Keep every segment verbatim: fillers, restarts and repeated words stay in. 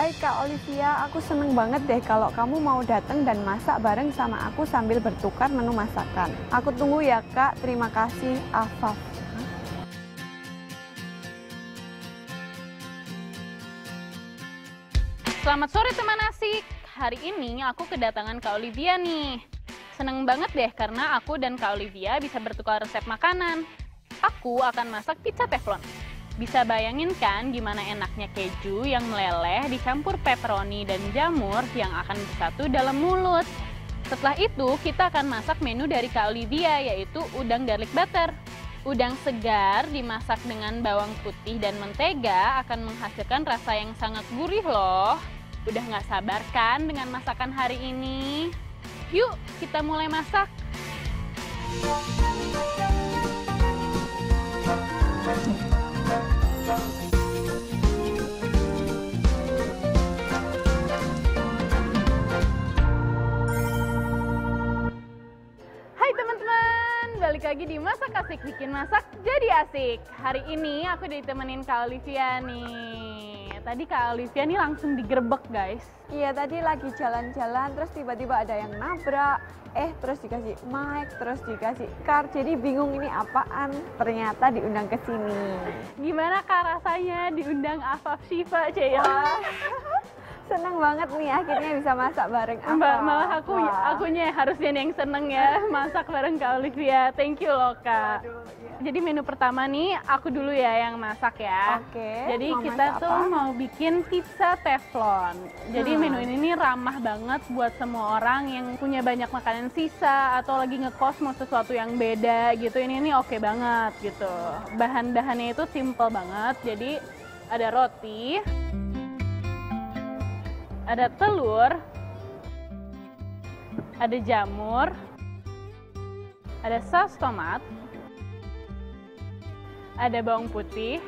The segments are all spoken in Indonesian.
Hai Kak Olivia, aku seneng banget deh kalau kamu mau datang dan masak bareng sama aku sambil bertukar menu masakan. Aku tunggu ya Kak, terima kasih Afaf. Selamat sore teman asik, hari ini aku kedatangan Kak Olivia nih. Seneng banget deh karena aku dan Kak Olivia bisa bertukar resep makanan. Aku akan masak pizza teflon. Bisa bayangin kan gimana enaknya keju yang meleleh dicampur pepperoni dan jamur yang akan bersatu dalam mulut. Setelah itu kita akan masak menu dari Kak Olivia yaitu udang garlic butter. Udang segar dimasak dengan bawang putih dan mentega akan menghasilkan rasa yang sangat gurih loh. Udah gak sabar kan dengan masakan hari ini? Yuk kita mulai masak. Lagi di Masak Asik, bikin masak jadi asik. Hari ini aku ditemenin Kak Olivia nih. Tadi Kak Olivia nih langsung digerebek guys. Iya, tadi lagi jalan-jalan terus tiba-tiba ada yang nabrak. Eh terus dikasih mic, terus dikasih car. Jadi bingung ini apaan, ternyata diundang ke sini. Gimana Kak rasanya diundang Afaf Shifa, Cia? Seneng banget nih akhirnya bisa masak bareng Afaf. Mbak, malah aku, akunya harusnya yang seneng ya masak bareng Kak Olivia. Thank you loh Kak. Aduh, iya. Jadi menu pertama nih aku dulu ya yang masak ya. Oke. Jadi kita tuh apa? Mau bikin pizza teflon. Jadi hmm. menu ini nih ramah banget buat semua orang yang punya banyak makanan sisa atau lagi ngekos mau sesuatu yang beda gitu. Ini nih oke banget gitu. Bahan-bahannya itu simple banget. Jadi ada roti. Ada telur, ada jamur, ada saus tomat, ada bawang putih,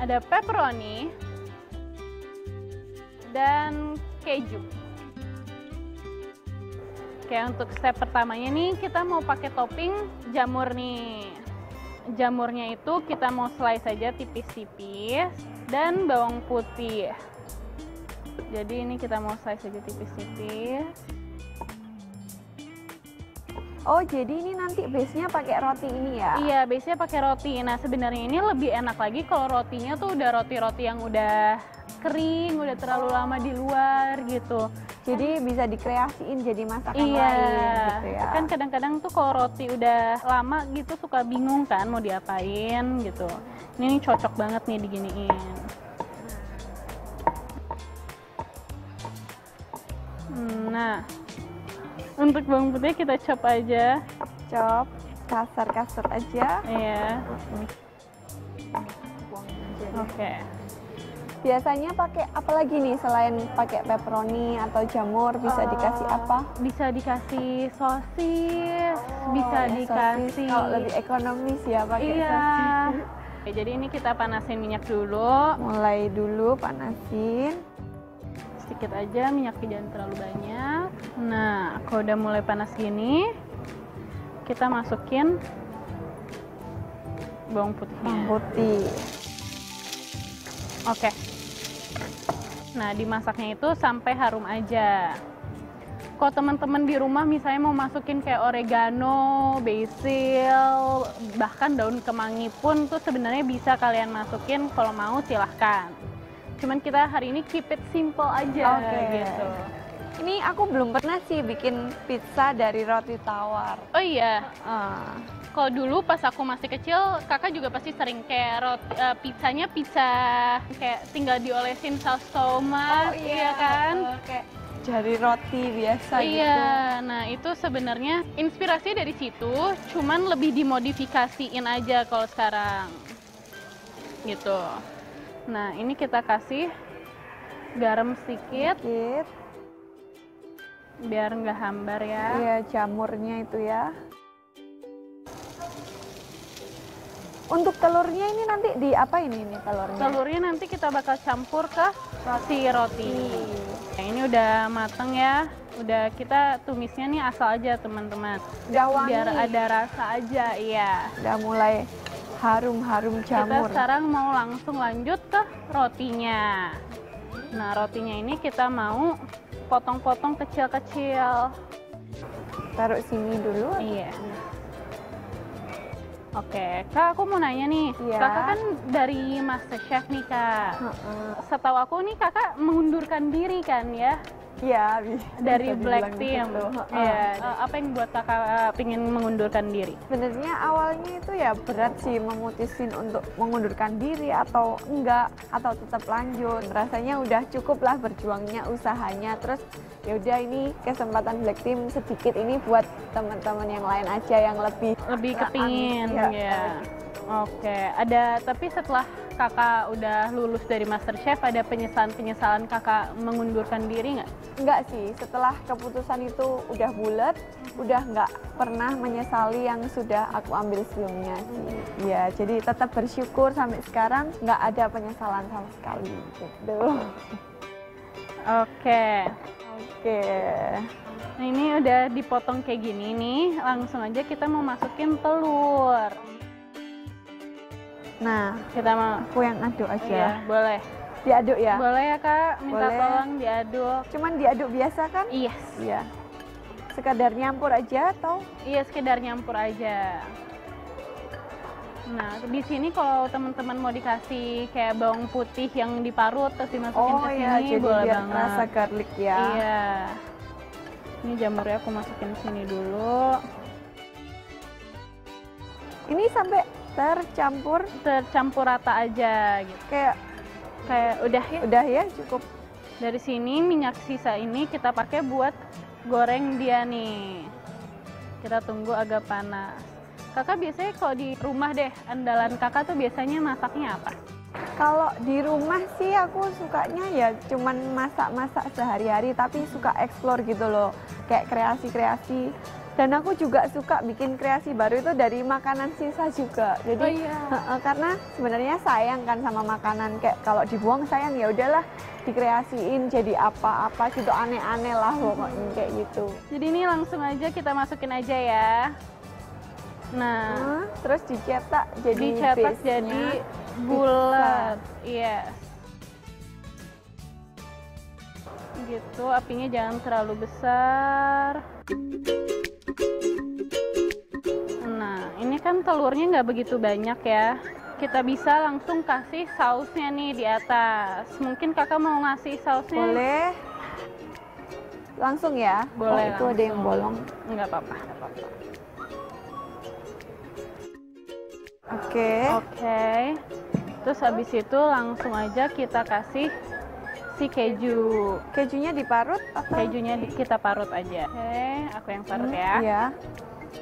ada pepperoni, dan keju. Oke, untuk step pertamanya nih kita mau pakai topping jamur nih. Jamurnya itu kita mau slice aja tipis-tipis dan bawang putih. Jadi ini kita mau slice aja tipis-tipis. Oh, jadi ini nanti base-nya pakai roti ini ya? Iya, base-nya pakai roti. Nah, sebenarnya ini lebih enak lagi kalau rotinya tuh udah roti-roti yang udah kering, udah terlalu lama di luar gitu. Jadi bisa dikreasiin jadi masakan iya, lain gitu ya? Iya, kan kadang-kadang tuh kalau roti udah lama gitu suka bingung kan mau diapain gitu. Ini cocok banget nih diginiin. Nah, untuk bawang putih kita chop aja, chop kasar-kasar aja. Iya. Oke. Okay. Biasanya pakai apa lagi nih selain pakai pepperoni atau jamur? Bisa uh, dikasih apa? Bisa dikasih sosis, oh, bisa ya, dikasih. Kalau lebih ekonomis ya pakai iya. sosis. Oke, jadi ini kita panasin minyak dulu. Mulai dulu panasin. Sedikit aja, minyaknya jangan terlalu banyak. Nah, kalau udah mulai panas gini, kita masukin bawang putihnya. Bawang putih. Oke. Nah, dimasaknya itu sampai harum aja. Kalau teman-teman di rumah misalnya mau masukin kayak oregano, basil, bahkan daun kemangi pun tuh sebenarnya bisa kalian masukin kalau mau silahkan. Cuman kita hari ini keep it simple aja okay. gitu. Ini aku belum pernah sih bikin pizza dari roti tawar. Oh iya. Uh. Kalau dulu pas aku masih kecil, kakak juga pasti sering kayak roti, uh, pizzanya pizza kayak tinggal diolesin saus tomat, oh, iya. iya kan? Okay. Dari roti biasa iya, gitu. Iya, nah itu sebenarnya inspirasinya dari situ, cuman lebih dimodifikasiin aja kalau sekarang. Gitu. Nah, ini kita kasih garam sedikit, sedikit. biar nggak hambar ya. Iya, jamurnya itu ya. Untuk telurnya ini nanti di apa ini nih telurnya? Telurnya nanti kita bakal campur ke roti roti. Nah, ini udah mateng ya. Udah kita tumisnya nih asal aja teman-teman. Biar ada rasa aja, iya. Udah mulai harum-harum jamur. Kita sekarang mau langsung lanjut ke rotinya. Nah, rotinya ini kita mau potong-potong kecil-kecil. Taruh sini dulu. Iya. Oke, Kak, aku mau nanya nih, ya. Kakak kan dari MasterChef nih, Kak. Uh-uh. Setahu aku nih Kakak mengundurkan diri kan ya? Iya, dari Black Team. Uh-uh. Ya, apa yang buat Kakak pengen mengundurkan diri? Sebenarnya awalnya itu ya berat sih memutusin untuk mengundurkan diri atau enggak, atau tetap lanjut. Rasanya udah cukup lah berjuangnya, usahanya. Terus yaudah ini kesempatan Black Team sedikit ini buat teman-teman yang lain aja yang lebih lebih kepingin ya. Ya. Oke, ada tapi setelah kakak udah lulus dari MasterChef ada penyesalan-penyesalan kakak mengundurkan diri nggak? Nggak sih, setelah keputusan itu udah bulat, udah nggak pernah menyesali yang sudah aku ambil sebelumnya sih. Ya, jadi tetap bersyukur sampai sekarang nggak ada penyesalan sama sekali gitu. Oke. Oke. Nah, ini udah dipotong kayak gini nih, langsung aja kita mau masukin telur. Nah, kita mau aku yang aduk aja. Iya, boleh. Diaduk ya? Boleh ya, Kak. Minta boleh. Tolong diaduk. Cuman diaduk biasa kan? Yes. Iya. Sekedar nyampur aja atau? Iya, sekedar nyampur aja. Nah, di sini kalau teman-teman mau dikasih kayak bawang putih yang diparut terus dimasukin oh, ke sini, iya, jadi boleh biar banget. Rasa garlic ya. Iya. Ini jamurnya aku masukin sini dulu. Ini sampai tercampur tercampur rata aja gitu. Kayak kayak udah ya. Udah ya, cukup. Dari sini minyak sisa ini kita pakai buat goreng dia nih. Kita tunggu agak panas. Kakak biasanya kalau di rumah deh, andalan kakak tuh biasanya masaknya apa? Kalau di rumah sih aku sukanya ya cuman masak-masak sehari-hari, tapi suka eksplor gitu loh. Kayak kreasi-kreasi. Dan aku juga suka bikin kreasi baru itu dari makanan sisa juga. Jadi oh, iya. uh, karena sebenarnya sayang kan sama makanan, kayak kalau dibuang sayang, ya udahlah dikreasiin jadi apa-apa gitu, aneh-aneh lah pokoknya kayak gitu. Jadi ini langsung aja kita masukin aja ya. Nah, uh, terus dicetak jadi dicetak jadi bulat. Yes. Gitu, apinya jangan terlalu besar. Kan telurnya nggak begitu banyak ya, kita bisa langsung kasih sausnya nih di atas. Mungkin kakak mau ngasih sausnya? Boleh. Langsung ya? Boleh. Oh, itu ada yang bolong. Nggak apa-apa. Oke. Oke. Terus habis itu langsung aja kita kasih si keju. Kejunya diparut atau? Kejunya kita parut aja. Oke, aku yang parut ya. Iya.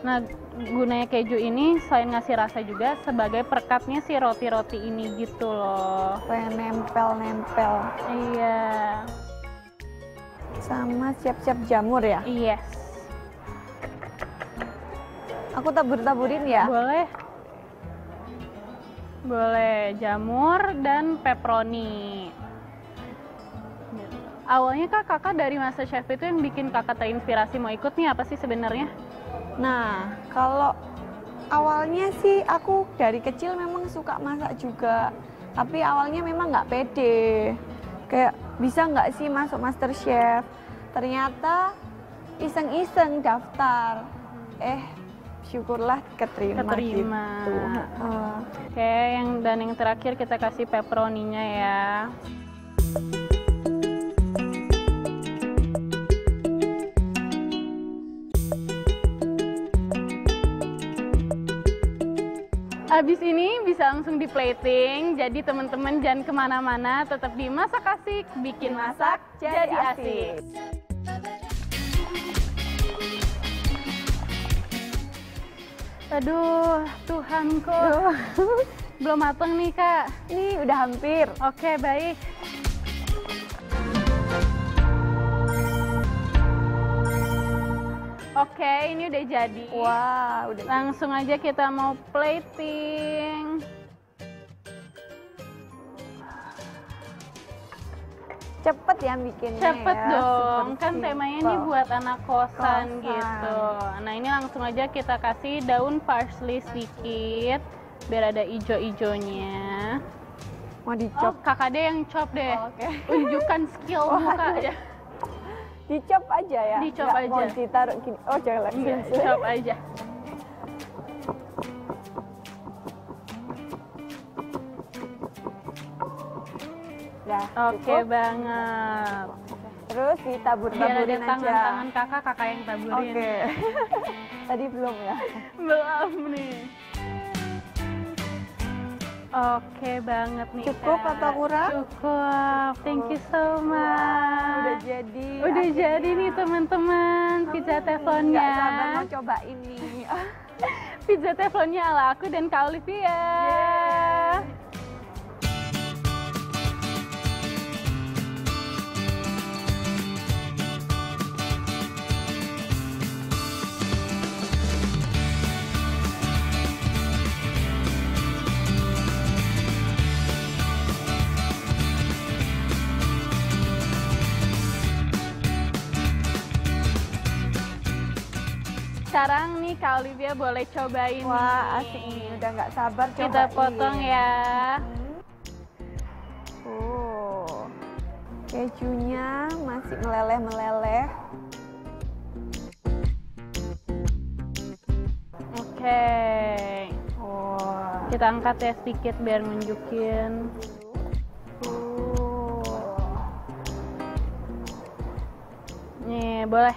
Nah, gunanya keju ini selain ngasih rasa juga sebagai perekatnya si roti-roti ini gitu loh. Pengen nempel-nempel. Iya. Sama siap-siap jamur ya? Yes. Aku tabur-taburin ya? Boleh. Boleh, jamur dan pepperoni. Awalnya Kak, kakak dari MasterChef itu yang bikin kakak terinspirasi mau ikut nih apa sih sebenarnya? Nah, kalau awalnya sih aku dari kecil memang suka masak juga. Tapi awalnya memang nggak pede. Kayak bisa nggak sih masuk MasterChef? Ternyata iseng-iseng daftar. Eh, syukurlah keterima, keterima. Gitu. Uh. Oke, yang dan yang terakhir kita kasih pepperoninya ya. Habis ini bisa langsung di plating, jadi teman-teman jangan kemana-mana, tetap di Masak Asik, bikin masak jadi asik. Aduh, Tuhanku, belum mateng nih Kak. Ini udah hampir. Oke, baik. Oke, ini udah jadi. Wah, udah. Langsung aja kita mau plating. Cepet ya bikinnya. Cepet ya, dong, kan simple. Temanya ini buat anak kosan, kosan gitu. Nah, ini langsung aja kita kasih daun parsley sedikit biar ada ijo-ijonya. Mau dicop? Oh, kakak deh yang cop deh. Oh, okay. Tunjukkan skillmu, oh, Kak. Ya. Dicop aja ya? Dicop aja. Mau ditaruh gini. Oh, jangan lagi. Iya, dicop aja. Nah, oke okay banget. Terus ditabur-taburin aja. Tangan-tangan kakak, kakak yang taburin. Oke. Okay. Tadi belum ya? Belum nih. Oke banget nih. Cukup Kak. Atau kurang? Cukup. Thank you so much. Wow, udah jadi. Udah akhirnya. Jadi nih teman-teman pizza teflonnya. Gak sabar mau coba ini. Pizza teflonnya ala aku dan Kak Olivia. Yeah. Sekarang nih Kak Olivia boleh cobain. Wah, nih. Asik nih, udah nggak sabar cobain. Kita potong ya. Hmm. Oh, kejunya masih meleleh-meleleh. Oke. Okay. Oh. Kita angkat ya sedikit biar nunjukin. Oh. Nih, boleh.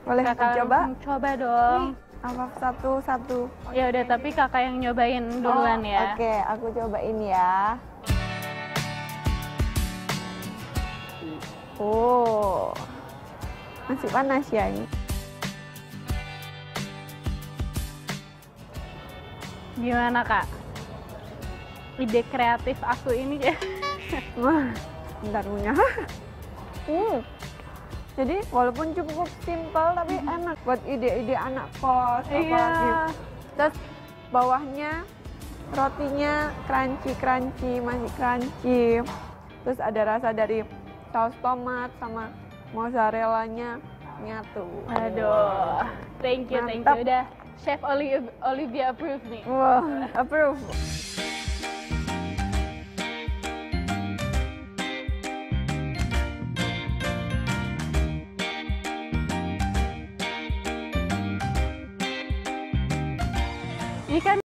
Boleh coba? Coba dong. Afaf satu-satu. Ya udah, tapi kakak yang nyobain duluan oh, ya. Oke, okay. Aku cobain ya. Oh, masih panas ya ini. Gimana Kak? Ide kreatif aku ini ya. Wah, bentar punya. Hmm. Jadi walaupun cukup simpel tapi mm-hmm. enak buat ide-ide anak kos apa iya. gitu. Terus bawahnya rotinya crunchy-crunchy, masih crunchy. Terus ada rasa dari saus tomat sama mozzarellanya nyatu. Aduh. Thank you, mantap. Thank you. Udah Chef Olivia, Olivia approve nih. Wow, approve. Ini kan